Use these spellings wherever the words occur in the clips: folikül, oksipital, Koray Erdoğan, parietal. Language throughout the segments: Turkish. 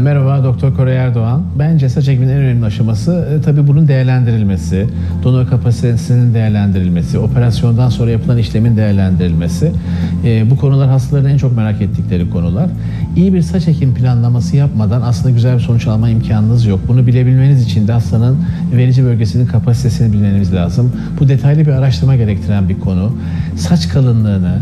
Merhaba, Doktor Koray Erdoğan. Bence saç ekiminin en önemli aşaması tabii bunun değerlendirilmesi, donör kapasitesinin değerlendirilmesi, operasyondan sonra yapılan işlemin değerlendirilmesi. Bu konular hastaların en çok merak ettikleri konular. İyi bir saç ekim planlaması yapmadan aslında güzel bir sonuç alma imkanınız yok. Bunu bilebilmeniz için de hastanın verici bölgesinin kapasitesini bilmeniz lazım. Bu detaylı bir araştırma gerektiren bir konu. Saç kalınlığını,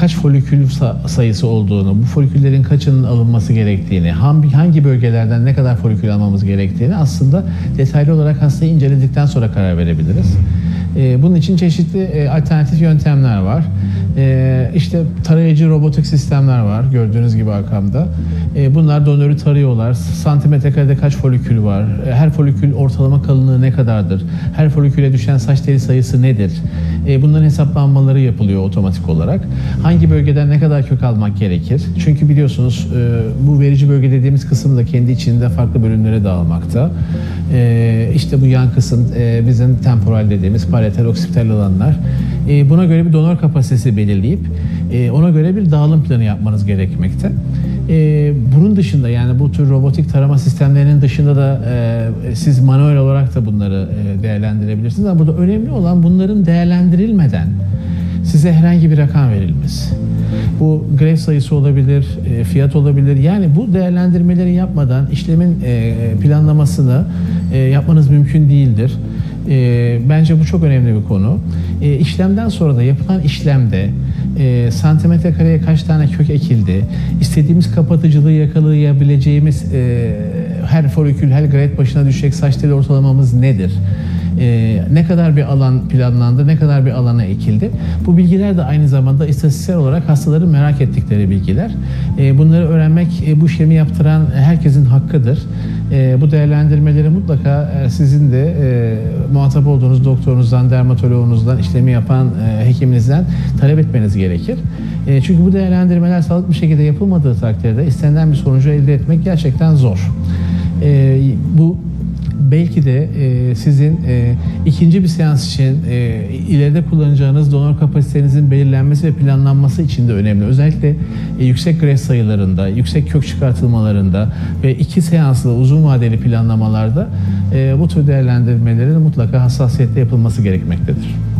kaç folikül sayısı olduğunu, bu foliküllerin kaçının alınması gerektiğini, hangi bölgelerden ne kadar folikül almamız gerektiğini aslında detaylı olarak hastayı inceledikten sonra karar verebiliriz. Bunun için çeşitli alternatif yöntemler var. İşte tarayıcı robotik sistemler var, gördüğünüz gibi arkamda. Bunlar donörü tarıyorlar. Santimetre karede kaç folikül var? Her folikül ortalama kalınlığı ne kadardır? Her foliküle düşen saç teli sayısı nedir? Bunların hesaplanmaları yapılıyor otomatik olarak. Hangi bölgeden ne kadar kök almak gerekir? Çünkü biliyorsunuz bu verici bölge dediğimiz kısım da kendi içinde farklı bölümlere dağılmakta. İşte bu yan kısım bizim temporal dediğimiz parietal, oksipital alanlar. Buna göre bir donör kapasitesi belirleyip ona göre bir dağılım planı yapmanız gerekmekte. Bunun dışında, yani bu tür robotik tarama sistemlerinin dışında da siz manuel olarak da bunları değerlendirebilirsiniz. Ama burada önemli olan bunların değerlendirilmeden size herhangi bir rakam verilmesi. Bu grev sayısı olabilir, fiyat olabilir. Yani bu değerlendirmeleri yapmadan işlemin planlamasını yapmanız mümkün değildir. Bence bu çok önemli bir konu. İşlemden sonra da yapılan işlemde santimetre kareye kaç tane kök ekildi, istediğimiz kapatıcılığı yakalayabileceğimiz her folikül, her gret başına düşecek saç teli ortalamamız nedir? Ne kadar bir alan planlandı, ne kadar bir alana ekildi. Bu bilgiler de aynı zamanda istatistiksel olarak hastaların merak ettikleri bilgiler. Bunları öğrenmek bu işlemi yaptıran herkesin hakkıdır. Bu değerlendirmeleri mutlaka sizin de muhatap olduğunuz doktorunuzdan, dermatoloğunuzdan, işlemi yapan hekiminizden talep etmeniz gerekir. Çünkü bu değerlendirmeler sağlıklı bir şekilde yapılmadığı takdirde istenilen bir sonucu elde etmek gerçekten zor. Bu belki de sizin ikinci bir seans için ileride kullanacağınız donör kapasitenizin belirlenmesi ve planlanması için de önemli. Özellikle yüksek gref sayılarında, yüksek kök çıkartılmalarında ve 2 seanslı uzun vadeli planlamalarda bu tür değerlendirmelerin mutlaka hassasiyetle yapılması gerekmektedir.